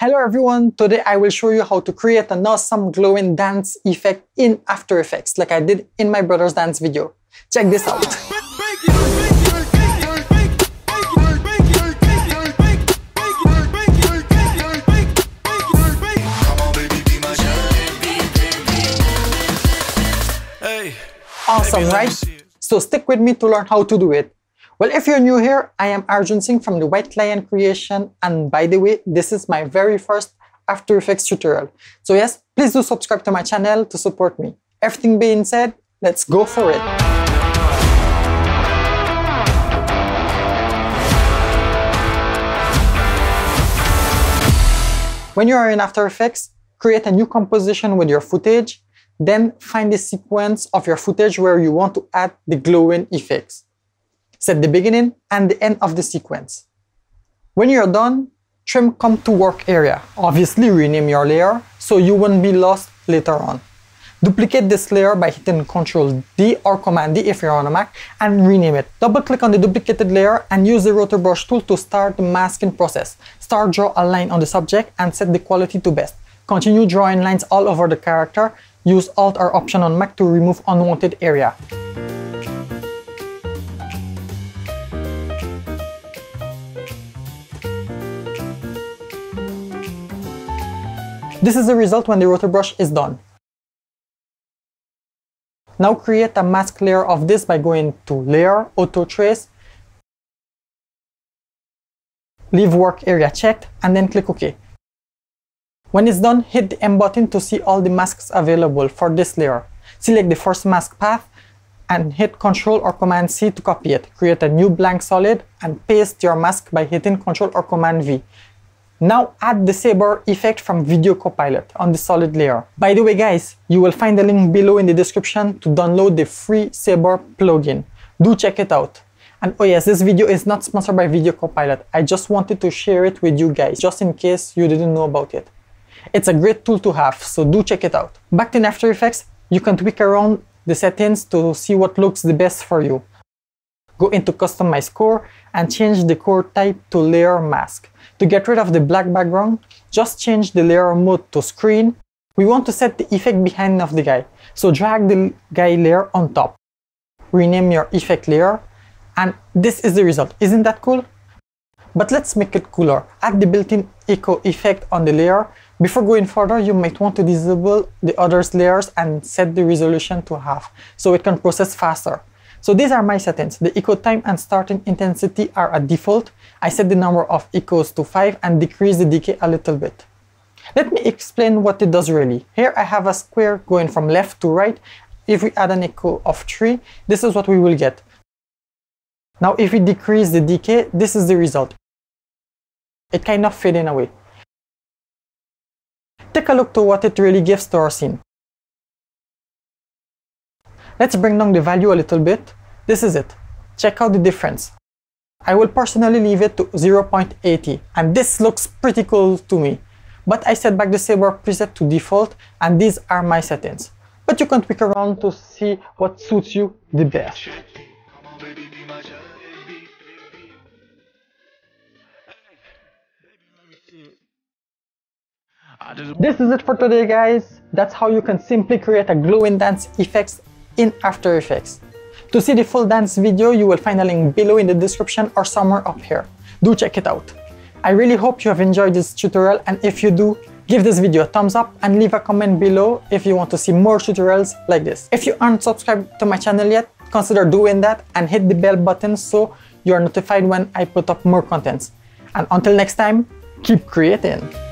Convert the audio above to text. Hello everyone, today I will show you how to create an awesome glowing dance effect in After Effects like I did in my brother's dance video. Check this out. Awesome, right? So stick with me to learn how to do it. Well, if you're new here, I am Arjun Singh from the White Lion Creation, and by the way, this is my very first After Effects tutorial. So yes, please do subscribe to my channel to support me. Everything being said, let's go for it. When you are in After Effects, create a new composition with your footage, then find the sequence of your footage where you want to add the glowing effects. Set the beginning and the end of the sequence. When you're done, trim Come to Work Area. Obviously, rename your layer so you won't be lost later on. Duplicate this layer by hitting Ctrl D or Command D if you're on a Mac and rename it. Double click on the duplicated layer and use the Rotobrush tool to start the masking process. Start draw a line on the subject and set the quality to best. Continue drawing lines all over the character. Use Alt or Option on Mac to remove unwanted area. This is the result when the Rotobrush is done. Now create a mask layer of this by going to Layer, Auto Trace, leave Work Area checked, and then click OK. When it's done, hit the M button to see all the masks available for this layer. Select the first mask path and hit Ctrl or Command C to copy it. Create a new blank solid and paste your mask by hitting Ctrl or Command V. Now add the Saber effect from Video Copilot on the solid layer. By the way guys, you will find the link below in the description to download the free Saber plugin. Do check it out. And oh yes, this video is not sponsored by Video Copilot. I just wanted to share it with you guys, just in case you didn't know about it. It's a great tool to have, so do check it out. Back in After Effects, you can tweak around the settings to see what looks the best for you. Go into Customize Core and change the core type to Layer Mask. To get rid of the black background, just change the layer mode to Screen. We want to set the effect behind of the guy, so drag the guy layer on top. Rename your effect layer, and this is the result. Isn't that cool? But let's make it cooler. Add the built-in echo effect on the layer. Before going further, you might want to disable the other layers and set the resolution to half, so it can process faster. So these are my settings. The echo time and starting intensity are at default. I set the number of echoes to 5 and decrease the decay a little bit. Let me explain what it does really. Here I have a square going from left to right. If we add an echo of 3, this is what we will get. Now if we decrease the decay, this is the result. It kind of fading away. Take a look to what it really gives to our scene. Let's bring down the value a little bit. This is it. Check out the difference. I will personally leave it to 0.80, and this looks pretty cool to me. But I set back the Saber preset to default, and these are my settings. But you can tweak around to see what suits you the best. This is it for today, guys. That's how you can simply create a glowing dance effects in After Effects. To see the full dance video, you will find a link below in the description or somewhere up here. Do check it out. I really hope you have enjoyed this tutorial, and if you do, give this video a thumbs up and leave a comment below if you want to see more tutorials like this. If you aren't subscribed to my channel yet, consider doing that and hit the bell button so you are notified when I put up more contents. And until next time, keep creating!